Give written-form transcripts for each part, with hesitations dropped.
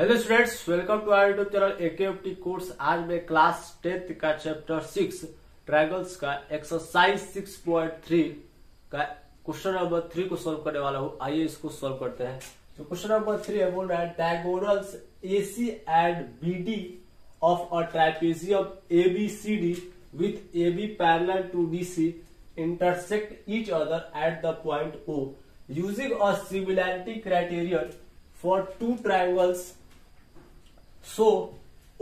Hello students, welcome to our YouTube channel A K O B course. आज मैं class 10th का chapter 6 triangles का exercise 6.3 का क्वेश्चन नंबर 3 को सॉल्व करने वाला हूँ। आइए इसको सॉल्व करते हैं। तो क्वेश्चन नंबर 3 है, बोल रहा है diagonals AC and BD of a trapezium ABCD with AB parallel to DC intersect each other at the point O using a similarity criterion for two triangles. So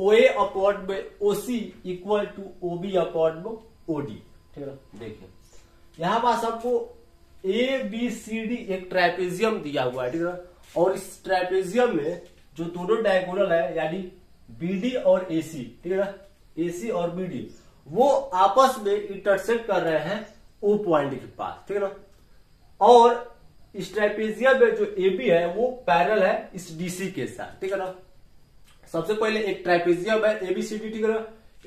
OA upon में OC equal to OB upon में OD। ठीक है, देखिए यहाँ पास आपको ABCD एक trapezium दिया हुआ है। ठीक है, और इस ट्राइपेजियम में जो दोनों डायगोनल है यानी BD और AC, ठीक है, AC और BD वो आपस में इंटरसेक्ट कर रहे हैं O पॉइंट के पास। ठीक है ना, और इस ट्राइपेजियम में जो AB है वो पैरेलल है इस DC के साथ। ठीक है ना, सबसे पहले एक ट्राइपेजियम है एबीसीडी। ठीक है,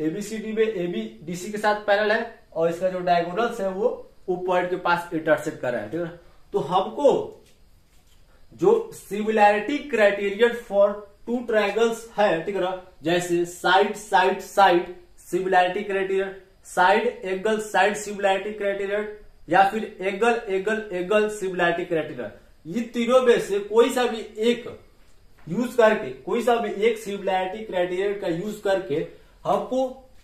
एबीसीडी में एबी डीसी के साथ पैरेलल है और इसका जो डायगोनल्स है वो ओ पॉइंट के पास इंटरसेक्ट कर रहा है। ठीक है, तो हमको जो similarity criterion for two triangles है, ठीक है, जैसे side side side similarity criterion, side angle side similarity criterion या फिर angle angle angle similarity criterion, ये तीनों में से कोई सा भी एक यूज करके, कोई सा भी एक सिमिलैरिटी क्राइटेरिया का यूज करके हमको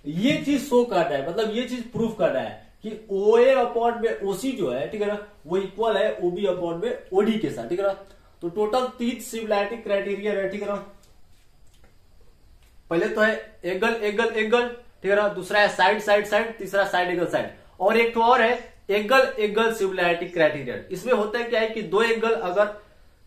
ये चीज शो करना है, मतलब ये चीज प्रूव करना है कि OA अपॉन में OC जो है, ठीक है ना, वो इक्वल है OB अपॉन में OD के साथ। ठीक है ना, तो टोटल 3 सिमिलैरिटी क्राइटेरिया है। ठीक है ना, पहले तो है एंगल एंगल एंगल, ठीक है ना, दूसरा है साइड साइड साइड, तीसरा साइड एंगल साइड, और एक तो और है एंगल एंगल सिमिलैरिटी क्राइटेरिया। इसमें होता है क्या है कि दो एंगल अगर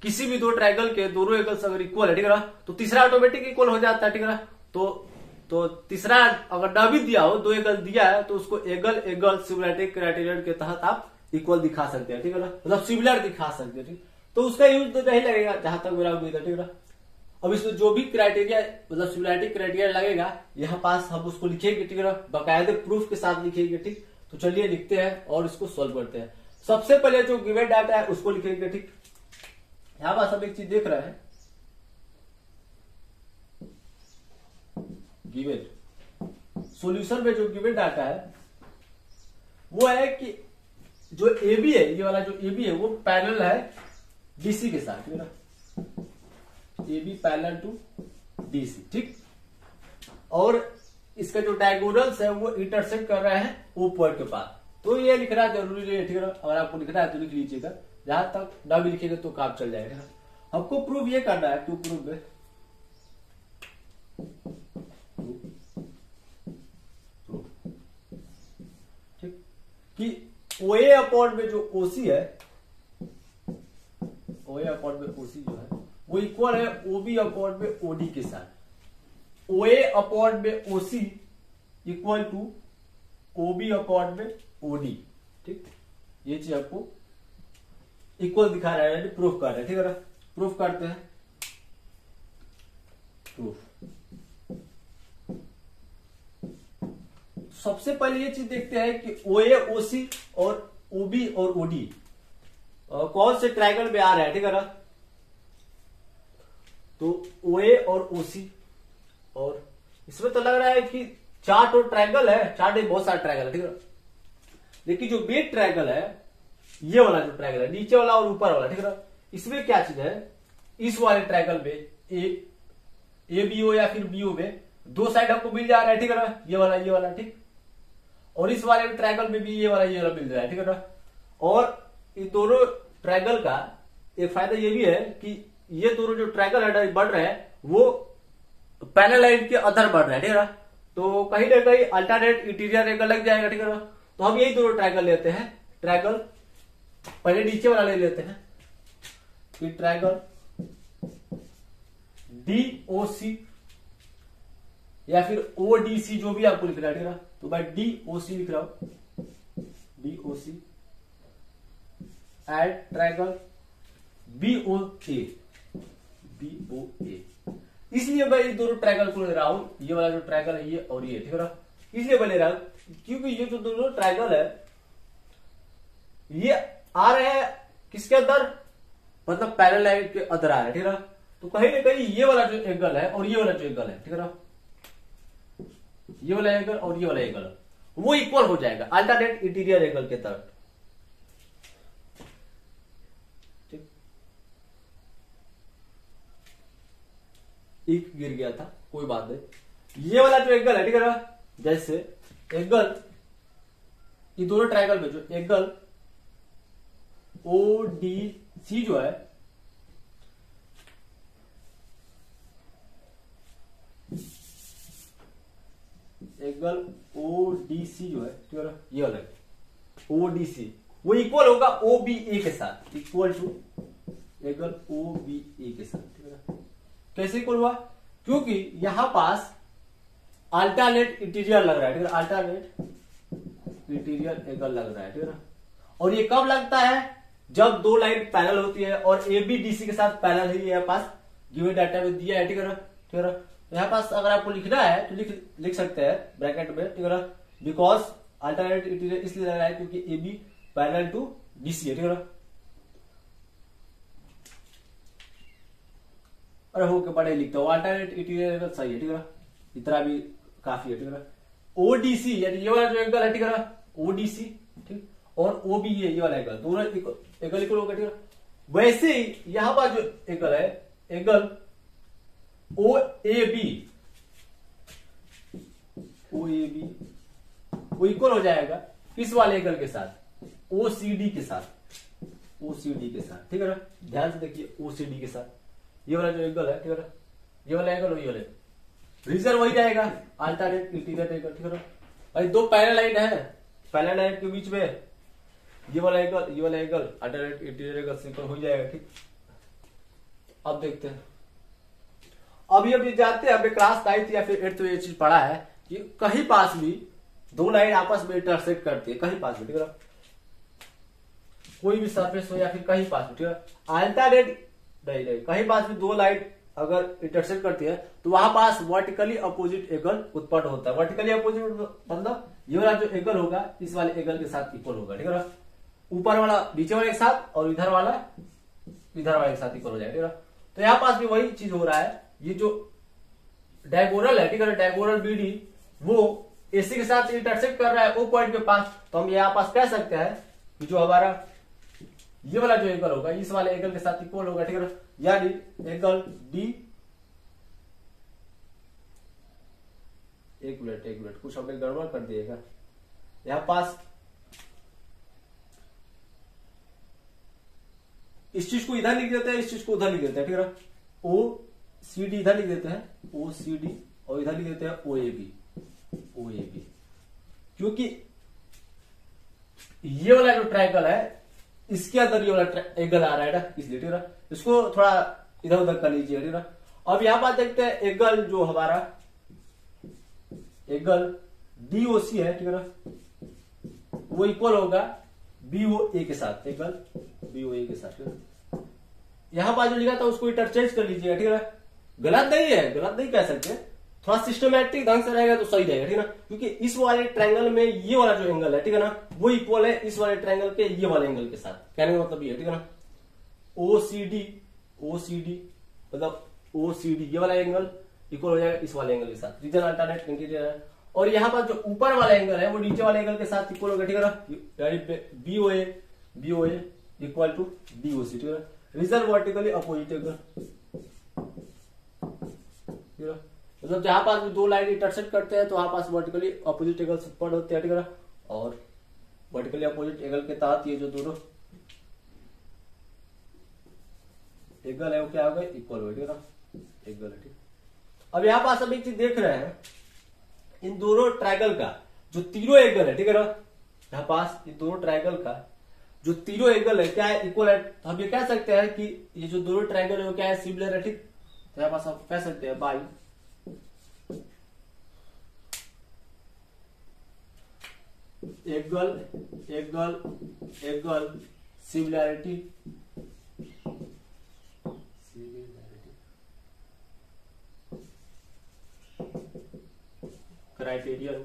किसी भी दो ट्रायंगल के दोनों एंगल्स अगर इक्वल है, ठीक है ना, तो तीसरा ऑटोमेटिक इक्वल हो जाता है। ठीक है ना, तो तीसरा अगर ना भी दिया हो, दो एंगल दिया है तो उसको एंगल एंगल सिमिलैरिटी क्राइटेरियन के तहत आप इक्वल दिखा सकते हैं। ठीक है ना, मतलब सिमिलर दिखा सकते हैं। ठीक, तो उसका यूज तो नहीं लगेगा जहां तक मेरा उम्मीद है। ठीक है ना, अब इसमें जो भी क्राइटेरिया मतलब सिमिलैरिटी क्राइटेरिया लगेगा यहाँ पास हम उसको लिखेंगे। ठीक है ना, बाकायदे प्रूफ के साथ लिखेंगे। ठीक, तो चलिए लिखते हैं और इसको सोल्व करते हैं। सबसे पहले जो गिवन डाटा है उसको लिखेंगे। ठीक, यहाँ पास हम एक चीज देख रहे हैं, गिवन सॉल्यूशन में जो गिवन डाटा है वो है कि जो एबी है, ये वाला जो एबी है वो पैरेलल है डीसी के साथ। ठीक है ना, एबी पैरेलल टू डीसी। ठीक, और इसका जो डायगोनल्स है वो इंटरसेक्ट कर रहे हैं ओ पॉइंट के पास। तो ये लिखना जरूरी नहीं है। ठीक है ना, अगर आपको लिखना है तो लिख लीजिएगा, जहां तक ना भी लिखेंगे तो काम चल जाएगा। हमको प्रूव ये करना है, टू प्रूव में ठीक कि ओए अपॉन में जो ओसी है, ओए अपॉन में ओसी जो है वो इक्वल है ओबी अपॉन में ओडी के साथ। ओए अपॉन में OC equal to OB upon में ओडी। ठीक, ये चीज आपको इक्वल दिखा रहा है, प्रूफ कर रहा है। ठीक है ना, प्रूफ करते हैं। प्रूफ सबसे पहले ये चीज देखते हैं कि OA, OC और OB और OD कौन से ट्रायंगल में आ रहा है। ठीक है ना, तो OA और OC, और इसमें तो लग रहा है कि चार और ट्रायंगल है, चार नहीं बहुत सारे ट्रायंगल है। ठीक है ना, लेकिन जो मेन ट्रायंगल है ये वाला जो ट्रायंगल है, नीचे वाला और ऊपर वाला, ठीक है ना, इसमें क्या चीज है, इस वाले ट्रायंगल में ए बीओ या फिर बीओ में दो साइड आपको मिल जा रहा है। ठीक है ना, ये वाला ठीक, और इस वाले ट्रायंगल में भी ये वाला मिल रहा है। ठीक है ना, और इन दोनों ट्रायंगल का एक फायदा ये भी है कि ये दोनों जो ट्रायंगल है बढ़ रहे हैं वो पैरेलल लाइन के अंदर बढ़ रहे हैं। ठीक है ना, तो कहीं ना कहीं अल्टरनेट इंटीरियर एंगल लग जाएगा। ठीक है ना, तो हम यही दोनों ट्रायंगल लेते हैं। ट्रायंगल पहले नीचे वाला ले लेते हैं कि ट्रायंगल डीओसी या फिर ओडीसी, जो भी आपको लिखना है। ठीक है ना, तो मैं डीओसी लिख रहा हूं, DOC at triangle BOA, BOA, इसलिए मैं इन दोनों ट्रायंगल को ले रहा हूं, ये वाला जो ट्रायंगल है ये और ये। ठीक है ना, इसलिए मैं ले रहा हूं क्योंकि ये जो दोनों ट्रायंगल है ये आ रहे हैं किसके अंदर, मतलब पैरेलल लाइन के अंदर आ रहे हैं। ठीक है ना, तो कहीं ना कहीं ये वाला जो एंगल है और ये वाला जो एंगल है, ठीक है ना, ये वाला एंगल और ये वाला एंगल वो इक्वल हो जाएगा अल्टरनेट इंटीरियर एंगल के तहत। ठीक, एक गिर गया था, कोई बात नहीं। ये वाला जो एंगल है, ठीक है ना, जैसे एंगल ये दोनों ट्रायंगल में जो एंगल ODC जो है, एंगल ODC जो है, ठीक है ना, ये वाला ODC वो इक्वल होगा OBA के साथ, इक्वल टू एंगल OBA के साथ, ठीक है ना। कैसे इक्वल हुआ? क्योंकि यहां पास अल्टरनेट इंटीरियर लग रहा है, ठीक है, अल्टरनेट इंटीरियर एंगल लग रहा है, ठीक है ना। और ये कब लगता है? जब दो लाइन पैरेलल होती है और ABDC के साथ पैरेलल ही है पास, गिवन डाटा में दिया है, ठीक है ना, ठीक है ना। यहाँ पास अगर आपको लिखना है तो लिख सकते हैं ब्रैकेट में, ठीक है ना, बिकॉज अल्टरनेट इंटीरियर इसलिए लग रहा है क्योंकि AB पैरेलल टू BC है, ठीक है ना। अरे होके बड़े लिखता हूँ, अल्टरनेट इंटीरियर सही है, ठीक है ना, इतना भी काफी है, ठीक है ना। ODC यानी ये वाला जो एंगल है, ठीक है ना, ODC, ठीक, और OBA ये वाला एंगल, दोनों एंगल इक्वल होगा, ठीक है। वैसे ही यहां पर जो एंगल है, एंगल OAB वो इक्वल हो जाएगा किस वाले एंगल के साथ? OCD के साथ, OCD के साथ, ठीक है ना। ध्यान से देखिए, OCD के साथ ये वाला जो एंगल है, ठीक है ना, ये वाला एंगल और ये वाला, रीजन वही रहेगा अल्टरनेट इंटीरियर एंगल, ठीक है ना। भाई दो पैरेलल लाइन है, पैरेलल लाइन के बीच में ये वाला एंगल, ये वाला angle, alternate interior angle simple हो जाएगा, ठीक। अब देखते हैं, अभी अभी जानते हैं, हमने क्लास 9 या फिर 8 में ये चीज पढ़ा है कि कहीं पास भी दो लाइन आपस में इंटरसेक्ट करती है, कहीं पास भी, ठीक है, कोई भी सरफेस हो या फिर कहीं पास भी, ठीक है, अल्टरनेट नहीं, कहीं पास भी दो लाइन अगर इंटरसेक्ट करती है तो वहां पास वर्टिकली अपोजिट एंगल उत्पन्न होता है। वर्टिकली अपोजिट मतलब ये वाला जो एंगल होगा इस वाले एंगल के साथ इक्वल होगा, ठीक है ना, ऊपर वाला नीचे वाले के साथ और इधर वाला इधर वाले के साथ इक्वल हो जाएगा, ठीक है ना। तो यहाँ पास भी वही चीज हो रहा है, ये जो डायगोनल है, ठीक है, डायगोनल BD वो AC के साथ इंटरसेक्ट कर रहा है O पॉइंट के पास, तो हम यहाँ पास कह सकते हैं कि जो हमारा ये वाला जो एंगल होगा इस वाले एंगल के साथ इक्वल होगा, ठीक है ना, यानी एंगल D, एक मिनट कुछ हमने गड़बड़ कर दिएगा यहाँ पास, इस चीज को इधर लिख देते हैं, इस चीज को उधर लिख देते हैं, ठीक है ना। OCD इधर लिख देते हैं OCD और इधर लिख देते हैं OAB, क्योंकि ये वाला जो ट्रायंगल है इसके अंदर ये वाला एंगल आ रहा है ना, इसलिए, ठीक है ना, इसको थोड़ा इधर उधर कर लीजिए, ठीक है ना। अब यहां बात देखते हैं एंगल, जो हमारा एंगल DOC है, ठीक है ना, वो इक्वल होगा BOA के साथ, एंगल BOA के साथ, ठीक है। यहां बाजू लिखा था उसको इंटरचेंज कर लीजिएगा, ठीक है ना, गलत नहीं है, गलत नहीं कह सकते, थोड़ा सिस्टमैटिक ढंग से रहेगा तो सही रहेगा, ठीक है ना, क्योंकि इस वाले ट्रायंगल में ये वाला जो एंगल है, ठीक है ना, वो इक्वल है इस वाले ट्रायंगल के ये वाले एंगल के साथ, कहने का मतलब ये है, ठीक है ना। OCD मतलब OCD ये वाला एंगल इक्वल हो जाएगा इस वाले एंगल के साथ, रीजन अल्टरनेट इंटीरियर है, और यहाँ पर जो ऊपर वाला एंगल है वो नीचे वाले एंगल के साथ इक्वल होगा, ठीक है ना, यानी BOA इक्वल टू DOC, ठीक है ना, रीजन वर्टिकली अपोजिट एंगल, ठीक है, मतलब जहां पास दो लाइन इंटरसेक्ट करते हैं तो वहां पास वर्टिकली अपोजिट एंगल उत्पन्न होते हैं, ठीक है ना, और वर्टिकली अपोजिट एंगल के तहत ये जो दोनों एंगल है वो क्या होगा? इक्वल होगा, ठीक है ना, एंगल है, ठीक। अब यहाँ पास हम एक चीज देख रहे हैं, इन दोनों ट्रायंगल का जो तीनों एंगल है, ठीक है ना, यहाँ पास इन दोनों ट्रायंगल का जो तीनों एंगल है क्या है? इक्वल है। तो हम ये कह सकते हैं कि ये जो दोनों ट्रायंगल है वो क्या है? सिमिलर है, ठीक। तो यहाँ पास हम कह सकते हैं by angle angle angle similarity criterion.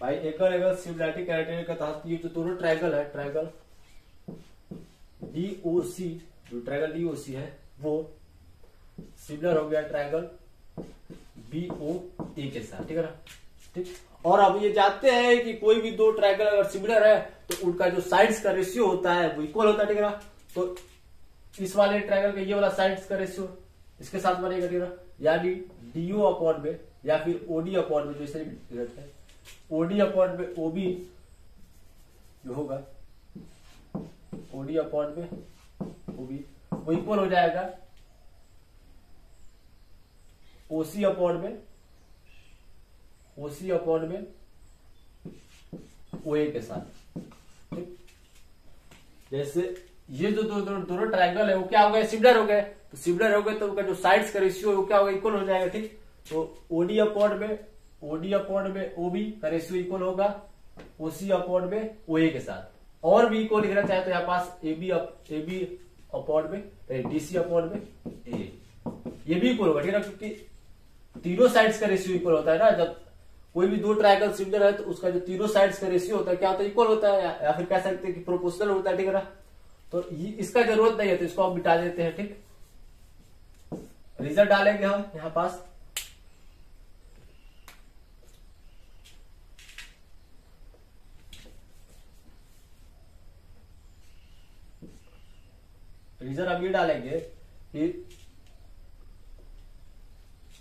भाई एंगल सिमिलैरिटी क्राइटेरियन के तहत ये जो दोनों ट्रायंगल है, ट्रायंगल डीओसी, जो ट्रायंगल डीओसी है वो सिमिलर हो गया ट्रायंगल बीओए के साथ, ठीक है ना, ठीक। और अब ये जानते हैं कि कोई भी दो ट्रायंगल अगर सिमिलर है तो उनका जो साइड्स का रेशियो होता है वो इक्वल होता है, ठीक है ना। तो इस वाले ट्रायंगल का ये वाला साइड्स का रेशियो इसके साथ बनेगा, ठीक है ना, यानी डीओ अपॉन में या फिर ओडी अपॉन में, जैसे ओडी अपॉन में ओबी जो होगा, ओडी अपॉन में ओबी वो इक्वल हो जाएगा ओसी अपॉन में ओए के साथ, ठीक। जैसे ये जो दोनों ट्रायंगल है वो क्या हो गए, सिमिलर हो गए, तो सिमिलर हो गए तो उनका जो साइड्स का रेशियो क्या होगा, इक्वल हो जाएगा, ठीक। तो ओडी अपॉन में ओबी का रेशियो इक्वल होगा ओसी अपॉन में ओए के साथ। और भी इक्वल लिखना चाहे तो यहाँ पास एबी अपॉन में डीसी अपॉन में ए, ये भी इक्वल होगा, ठीक है ना, क्योंकि तीनों साइड्स का रेशियो इक्वल होता है ना। जब कोई भी दो ट्रायंगल सिमिलर है तो उसका जो तीनों साइड्स का रेशियो होता है क्या होता है, इक्वल होता है, या फिर कह सकते हैं कि प्रोपोर्शनल होता है, ठीक है ना। तो इसका जरूरत नहीं है तो इसको हम मिटा देते हैं, ठीक। रिजल्ट डालेंगे हम यहाँ पास, रिजल्ट हम ये डालेंगे कि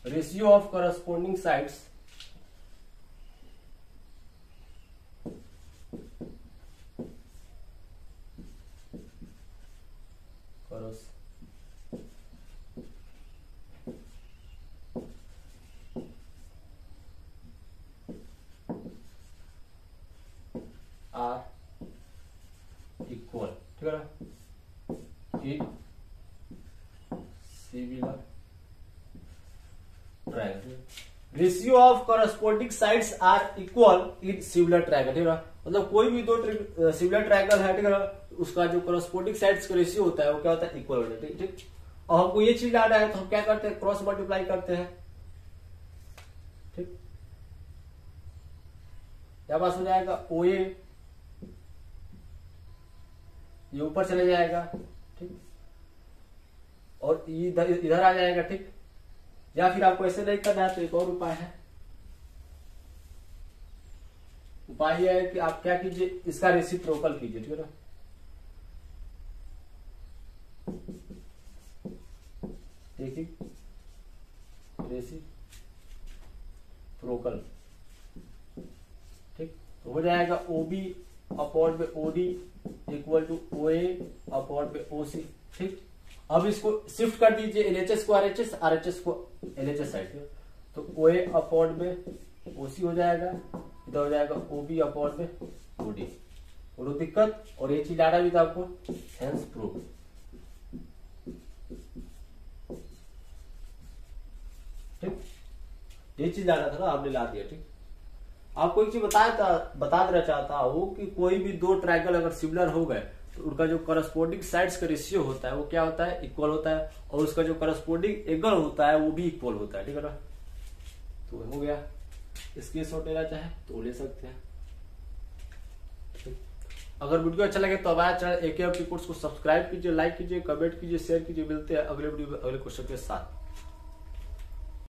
ratio of corresponding sides are equal, ठीक है ना, in similar triangle. Ratio of corresponding sides are equal in similar triangle, ठीक है ना। मतलब कोई भी दो सिमिलर ट्रायंगल है, ठीक है ना, उसका जो करस्पोंडिंग साइड्स का रेशियो होता है वो क्या होता है, इक्वल होता है, ठीक। और हमको ये चीज याद है तो हम क्या करते हैं, क्रॉस मल्टीप्लाई करते हैं, ठीक। क्या पास हो जाएगा OA, ये ऊपर चले जाएगा, ठीक, और इधर आ जाएगा, ठीक। या फिर आपको ऐसे नहीं करना है तो एक और उपाय है, उपाय यह है कि आप क्या कीजिए, इसका रेसिप्रोकल कीजिए, ठीक है ना। देखिए रेसिप्रोकल, ठीक, तो हो जाएगा OB अपॉन में OD equal to OA upon में OC, ठीक। अब इसको शिफ्ट कर दीजिए LHS को RHS, RHS को LHS साइड, तो OA अपॉन में OC हो जाएगा, इधर हो जाएगा OB अपॉन में OD। और दिक्कत और ये चीज आना भी था आपको, हैंस प्रूफ ये चीज आ रहा था ना, आपने ला दिया, ठीक। आपको एक चीज बता देना चाहता हूं कि कोई भी दो ट्रायंगल अगर सिमिलर हो गए तो उनका जो करस्पोंडिंग साइड्स का रेशियो होता है वो क्या होता है, इक्वल होता है, और उसका जो करस्पोंडिंग एंगल होता है वो भी इक्वल होता है, ठीक है ना। तो हो गया, स्क्रीनशॉट लेना चाहे तो ले सकते हैं। अगर वीडियो अच्छा लगे तो हमारा चैनल एके एम टी कोर्स को सब्सक्राइब कीजिए, लाइक कीजिए, कमेंट कीजिए, शेयर कीजिए। मिलते हैं अगले वीडियो में अगले क्वेश्चन के साथ।